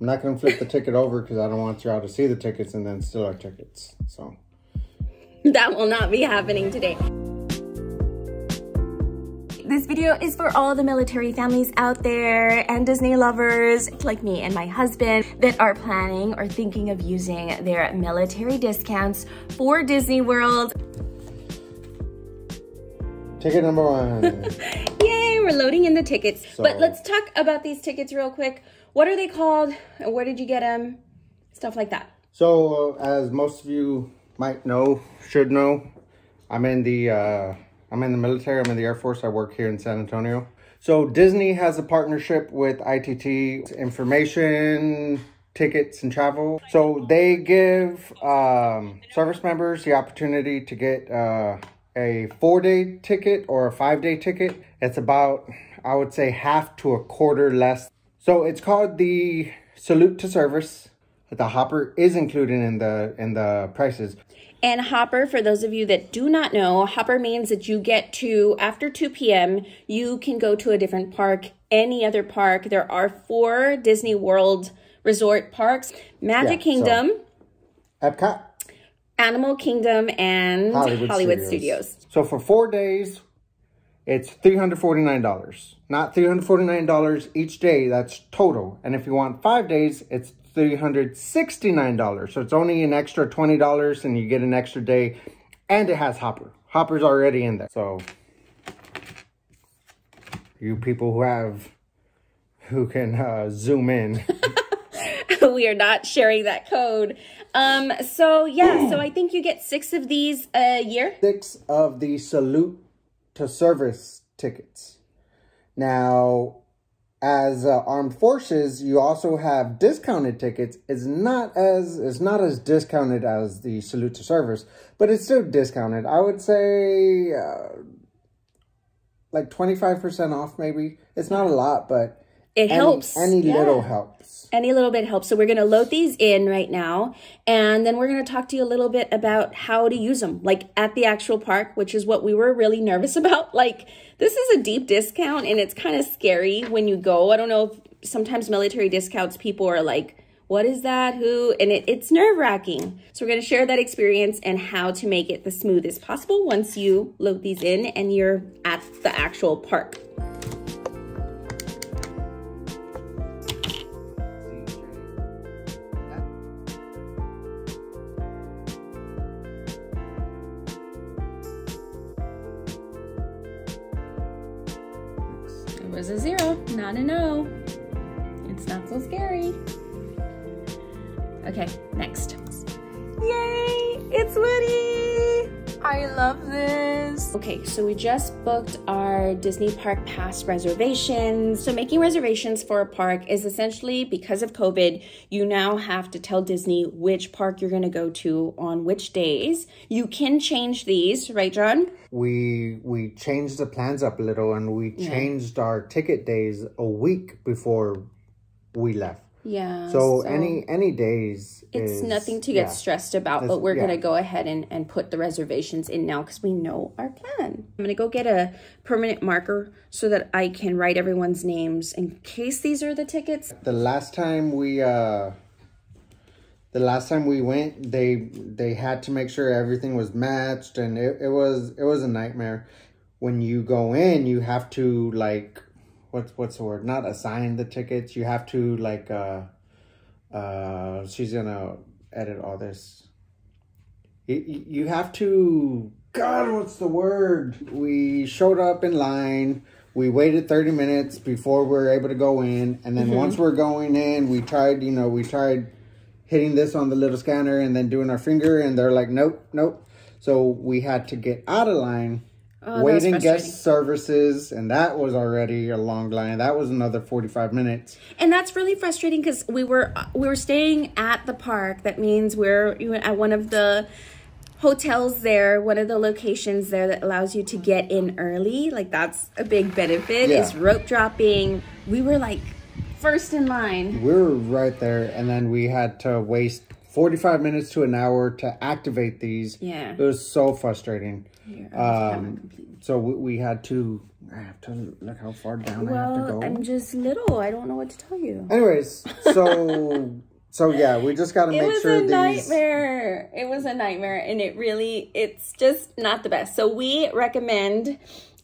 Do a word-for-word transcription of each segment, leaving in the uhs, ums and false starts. I'm not going to flip the ticket over because I don't want y'all to see the tickets and then steal our tickets. So that will not be happening today. This video is for all the military families out there and Disney lovers like me and my husband that are planning or thinking of using their military discounts for Disney World. Ticket number one. Yay, we're loading in the tickets. So, but let's talk about these tickets real quick. What are they called? Where did you get them? Stuff like that. So uh, as most of you might know, should know, I'm in the... Uh, I'm in the military, I'm in the Air Force, I work here in San Antonio. So Disney has a partnership with I T T Information Tickets and Travel. So they give um, service members the opportunity to get uh, a four day ticket or a five day ticket. It's about, I would say, half to a quarter less. So it's called the Salute to Service. The hopper is included in the in the prices. And hopper, for those of you that do not know, hopper means that you get to, after two p m, you can go to a different park, any other park. There are four Disney World Resort parks, Magic yeah, Kingdom, so, Epcot, Animal Kingdom, and Hollywood, Hollywood Studios. Studios. So for four days, it's three hundred forty-nine dollars. Not three hundred forty-nine dollars each day, that's total. And if you want five days, it's three hundred sixty-nine dollars. So it's only an extra twenty dollars and you get an extra day, and it has hopper. Hopper's already in there. So you people who have, who can uh, zoom in. We are not sharing that code. Um, so yeah, so I think you get six of these a year. Six of the Salute to Service tickets. Now, as uh, armed forces, you also have discounted tickets. It's not as it's not as discounted as the Salute to Service, but it's still discounted. I would say uh, like twenty-five percent off maybe. It's not a lot, but it any, helps. Any yeah. little helps. Any little bit helps. So we're going to load these in right now, and then we're going to talk to you a little bit about how to use them, like at the actual park, which is what we were really nervous about. Like, this is a deep discount, and it's kind of scary when you go. I don't know if sometimes military discounts, people are like, what is that? Who? And it, it's nerve-wracking. So we're going to share that experience and how to make it the smoothest possible once you load these in and you're at the actual park. Was a zero, not a no. It's not so scary. Okay, next. Yay, it's Woody. I love this. Okay, so we just booked our Disney Park Pass reservations. So making reservations for a park is essentially, because of COVID, you now have to tell Disney which park you're gonna go to on which days. You can change these, right, John? We we changed the plans up a little, and we changed yeah. our ticket days a week before we left. Yeah. So, so any any days It's is, nothing to get yeah. stressed about, it's, but we're yeah. going to go ahead and, and put the reservations in now because we know our plan. I'm going to go get a permanent marker so that I can write everyone's names in case these are the tickets. The last time we... Uh... The last time we went, they they had to make sure everything was matched, and it, it was it was a nightmare. When you go in, you have to, like, what's what's the word? Not assign the tickets. You have to, like, uh uh she's gonna edit all this. You, you have to, God, what's the word? We showed up in line. We waited thirty minutes before we were able to go in, and then mm-hmm. once we're going in, we tried, you know, we tried. hitting this on the little scanner and then doing our finger, and they're like, nope, nope. So we had to get out of line, oh, waiting guest services, and that was already a long line. That was another forty-five minutes. And that's really frustrating because we were we were staying at the park. That means we're at one of the hotels there, one of the locations there that allows you to get in early. Like, that's a big benefit. Yeah. It's rope dropping. We were like... first in line. We were right there, and then we had to waste forty-five minutes to an hour to activate these. Yeah. It was so frustrating. Yeah, um, so we, we had to I have to look how far down well, I have to go. I'm just little. I don't know what to tell you. Anyways, so... So yeah, we just got to make sure these... It was a nightmare. It was a nightmare, and it really, it's just not the best. So we recommend,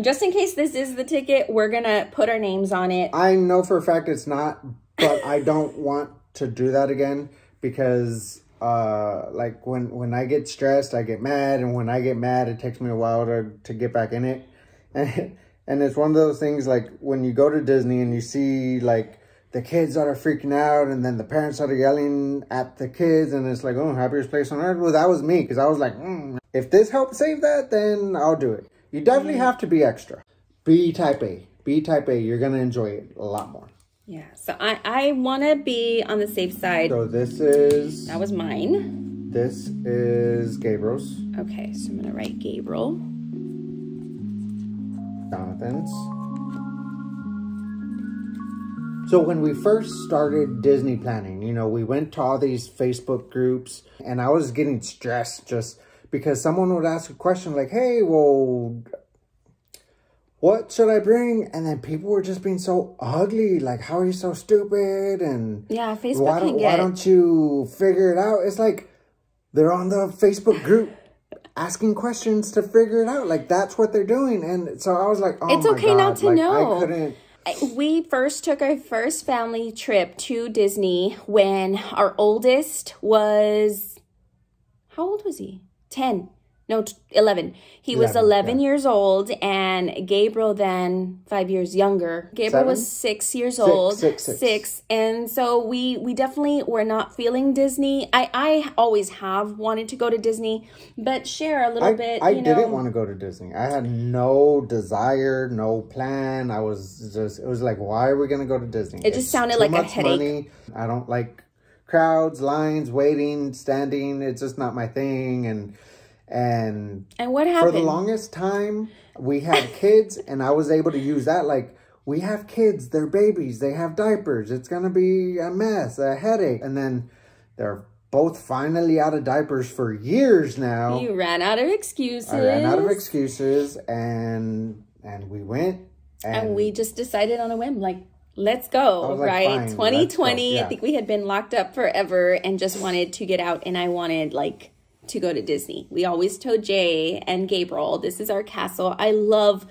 just in case this is the ticket, we're going to put our names on it. I know for a fact it's not, but I don't want to do that again because, uh, like, when, when I get stressed, I get mad, and when I get mad, it takes me a while to, to get back in it. And, and it's one of those things, like, when you go to Disney and you see, like, the kids that are freaking out, and then the parents that are yelling at the kids, and it's like, oh, happiest place on earth. Well, that was me, because I was like, mm, if this helped save that, then I'll do it. You definitely have to be extra. Be type A. Be type A. You're going to enjoy it a lot more. Yeah, so I, I want to be on the safe side. So this is... That was mine. This is Gabriel's. Okay, so I'm going to write Gabriel. Jonathan's. So when we first started Disney planning, you know, we went to all these Facebook groups, and I was getting stressed just because someone would ask a question like, hey, well, what should I bring? And then people were just being so ugly. Like, how are you so stupid? And yeah, Facebook why don't, can get... why don't you figure it out? It's like they're on the Facebook group asking questions to figure it out. Like, that's what they're doing. And so I was like, oh, my God. It's okay not to know. I couldn't. We first took our first family trip to Disney when our oldest was, how old was he? ten. No, eleven. He eleven, was eleven yeah. years old, and Gabriel then five years younger. Gabriel Seven? was six years six, old. Six, six. six. And so we we definitely were not feeling Disney. I, I always have wanted to go to Disney, but share a little I, bit. I you know, didn't want to go to Disney. I had no desire, no plan. I was just, it was like, why are we going to go to Disney? It just it's sounded like a headache. Money. I don't like crowds, lines, waiting, standing. It's just not my thing. And... And, and what happened? For the longest time, we had kids, and I was able to use that. Like, we have kids, they're babies, they have diapers. It's going to be a mess, a headache. And then they're both finally out of diapers for years now. You ran out of excuses. I ran out of excuses, and and we went. And, and we just decided on a whim, like, let's go, right? Like, twenty twenty, go. Yeah. I think we had been locked up forever and just wanted to get out, and I wanted, like... to go to Disney. We always told Jay and Gabriel, this is our castle. I love,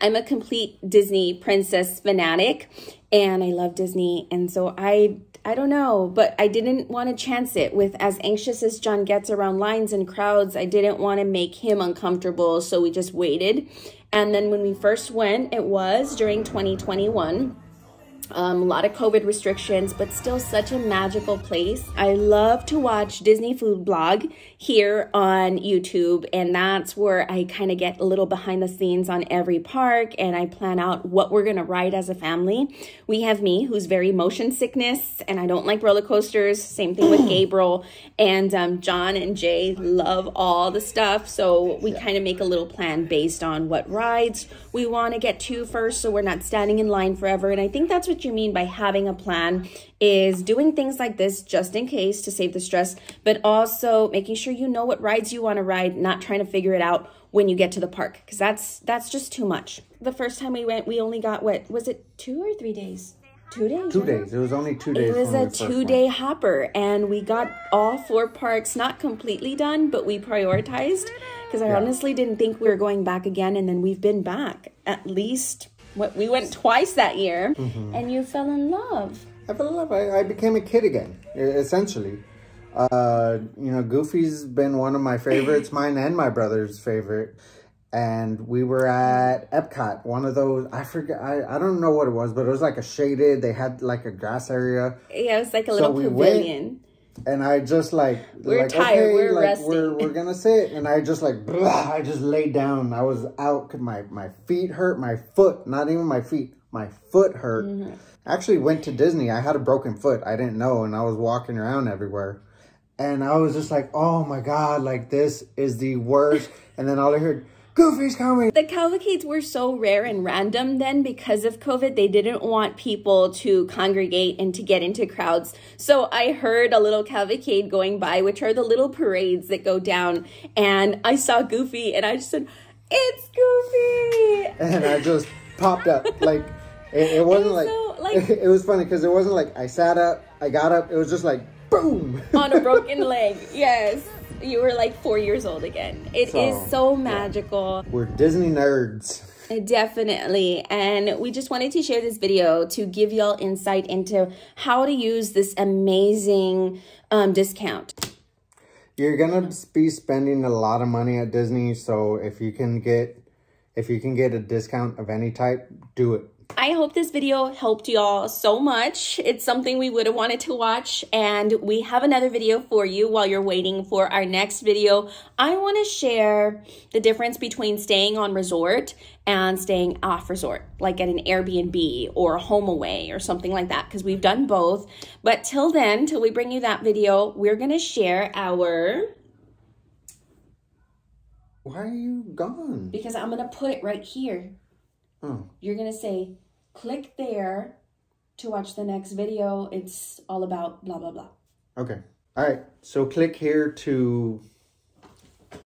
I'm a complete Disney princess fanatic, and I love Disney. And so I, I don't know, but I didn't want to chance it with as anxious as John gets around lines and crowds. I didn't want to make him uncomfortable. So we just waited. And then when we first went, it was during twenty twenty-one. Um, a lot of COVID restrictions, but still such a magical place. I love to watch Disney Food Blog here on YouTube, and that's where I kind of get a little behind the scenes on every park, and I plan out what we're going to ride as a family. We have me, who's very motion sickness, and I don't like roller coasters. Same thing with Gabriel, and um, John and Jay love all the stuff, so we kind of make a little plan based on what rides we want to get to first, so we're not standing in line forever. And I think that's what you mean by having a plan, is doing things like this just in case to save the stress, but also making sure you know what rides you want to ride, not trying to figure it out when you get to the park, because that's that's just too much. The first time we went, we only got, what was it, two or three days? Two days. Two days. It was only two days. It was a two-day hopper, and we got all four parks, not completely done, but we prioritized, because I yeah. honestly didn't think we were going back again, and then we've been back at least... What, we went twice that year, mm-hmm. and you fell in love. I fell in love. I, I became a kid again, essentially. Uh, you know, Goofy's been one of my favorites, mine and my brother's favorite. And we were at Epcot, one of those, I forget, I, I don't know what it was, but it was like a shaded, they had like a grass area. Yeah, it was like a little so we pavilion. Went, and I just like, we're like, tired, okay, we're like, resting. We're, we're gonna sit. And I just like, blah, I just laid down. I was out, 'cause my, my feet hurt, my foot, not even my feet, my foot hurt. Mm-hmm. Actually went to Disney, I had a broken foot, I didn't know, and I was walking around everywhere. And I was just like, oh my God, like this is the worst. And then all I heard, Goofy's coming. The cavalcades were so rare and random then because of COVID. They didn't want people to congregate and to get into crowds. So I heard a little cavalcade going by, which are the little parades that go down. And I saw Goofy, and I just said, it's Goofy. And I just popped up. Like it, it wasn't it was like, so, like it was funny because it wasn't like I sat up, I got up. It was just like boom on a broken leg. Yes, you were like four years old again. It so, is so magical. Yeah. We're Disney nerds. Definitely. And we just wanted to share this video to give y'all insight into how to use this amazing um, discount. You're gonna be spending a lot of money at Disney, so if you can get if you can get a discount of any type, do it. I hope this video helped y'all so much. It's something we would have wanted to watch, and we have another video for you while you're waiting for our next video. I want to share the difference between staying on resort and staying off resort, like at an Airbnb or a Home Away or something like that, because we've done both. But till then, till we bring you that video, we're going to share our... Why are you gone? Because I'm going to put it right here. Oh. You're going to say, click there to watch the next video. It's all about blah, blah, blah. Okay. All right. So click here to